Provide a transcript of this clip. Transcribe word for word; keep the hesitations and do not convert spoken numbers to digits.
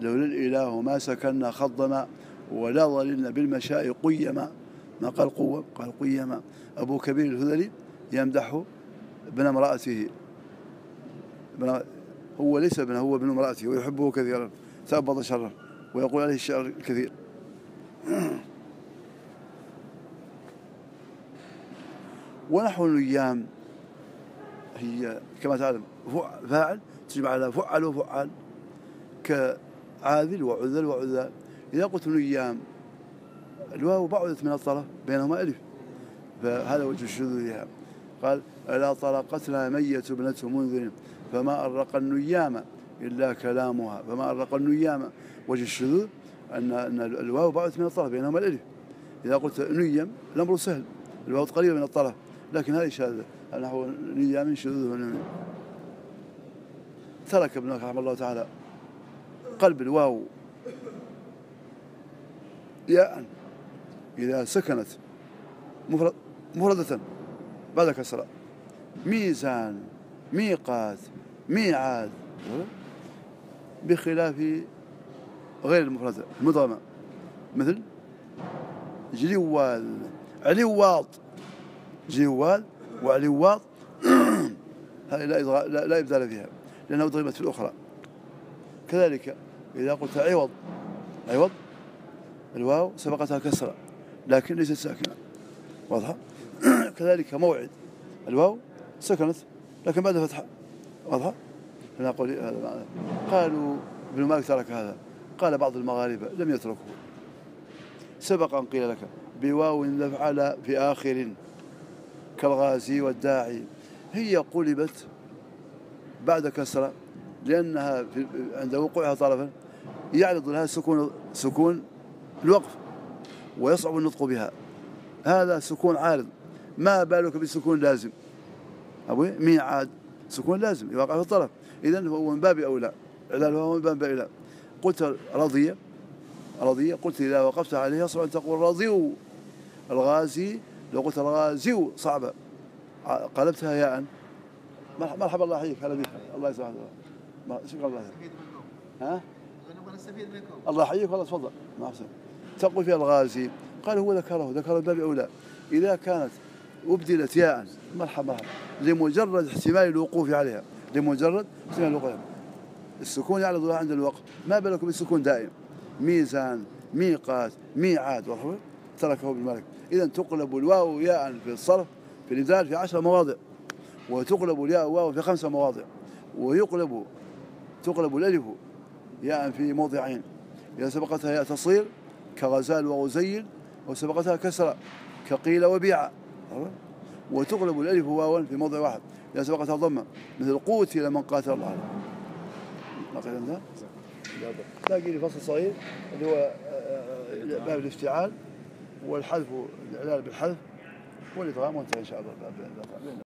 لولا الإله ما سكننا خضما ولا ظللنا بالمشاء قيما. ما قال قوة، قال قيما. أبو كبير الهذلي يمدح ابن امرأته، هو ليس ابنه، هو ابن امرأته، ويحبه كثيرا، تأبط شره ويقول عليه الشعر الكثير. ونحو الأيام هي كما تعلم فاعل تجمع على فعل وفعل، كعاذل وعذل وعذال. إذا قلت من أيام، الواو بعدت من الطرف بينهما ألف، فهذا وجه الشذوذ لها. قال: ألا طلقتنا مية ابنة منذر فما أرق النيام إلا كلامها. فما أرق النيام، وجه الشذوذ أن أن الواو بعدت من الطرف بينهما الألف. إذا قلت نيم الأمر سهل، الواو قريبة من الطرف، لكن هذه شاذة، نحو نيام شذوذ. ترك ابن رحمه الله تعالى قلب الواو ياء إذا سكنت مفرد مفردة بعد كسرة. ميزان، ميقات، ميعاد، بخلاف غير المفردة المضمة مثل جلوال، علواط. جلوال وعلواط هذه لا لا إبدال فيها لأنها أضغمت في الأخرى. كذلك إذا قلت عوض، عوض الواو سبقتها كسرة لكن ليست ساكنة، واضحة. كذلك موعد، الواو سكنت لكن بعد فتحة، واضحة. أنا أقول هذا معنى. قالوا ابن مالك ترك هذا، قال بعض المغاربة لم يتركه. سبق أن قيل لك بواو لفعل في آخر كالغازي والداعي، هي قلبت بعد كسرة لأنها عند وقوعها طرفا يعرض لها سكون سكون الوقف ويصعب النطق بها، هذا سكون عارض، ما بالك بسكون لازم. أبوي ميعاد سكون لازم يوقع في الطرف، إذن هو من باب أولى، علالها هو من باب أولى. قلت رضية، رضية قلت إذا وقفت عليها صعب أن تقول رضيو. الغازي لو قلت الغازيو صعبة، قلبتها ياء. مرحبا، الله يحييك، هلا بك، الله يسعدك، شكرا الله. ها؟ نستفيد منكم. الله يحييك والله، تفضل. ما أحسن تقول فيها الغازي، قال هو ذكره، ذكر الباب أولى. إذا كانت أبدلت ياء، مرحبا مرحبا، لمجرد احتمال الوقوف عليها، لمجرد احتمال الوقوف عليها. السكون يعرض لها عند الوقف، ما بالكم بالسكون دائم. ميزان، ميقات، ميعاد، واضح؟ تركه ابن مالك. إذا تقلب الواو ياء في الصرف في الإبدال في عشر مواضع، وتقلب الياء واو في خمسة مواضع، ويقلب تقلب الألف ياء في موضعين، إذا سبقتها ياء تصير كغزال وغزيل، وسبقتها كسرة كقيل وبيع. وتقلب الألف واوا في موضع واحد إذا سبقتها ضمة مثل قوتل من قاتل الله. ما تلاقي لي فصل صغير اللي هو باب الافتعال والحذف، الإعلال بالحذف والإدغام، وانتهى إن شاء الله.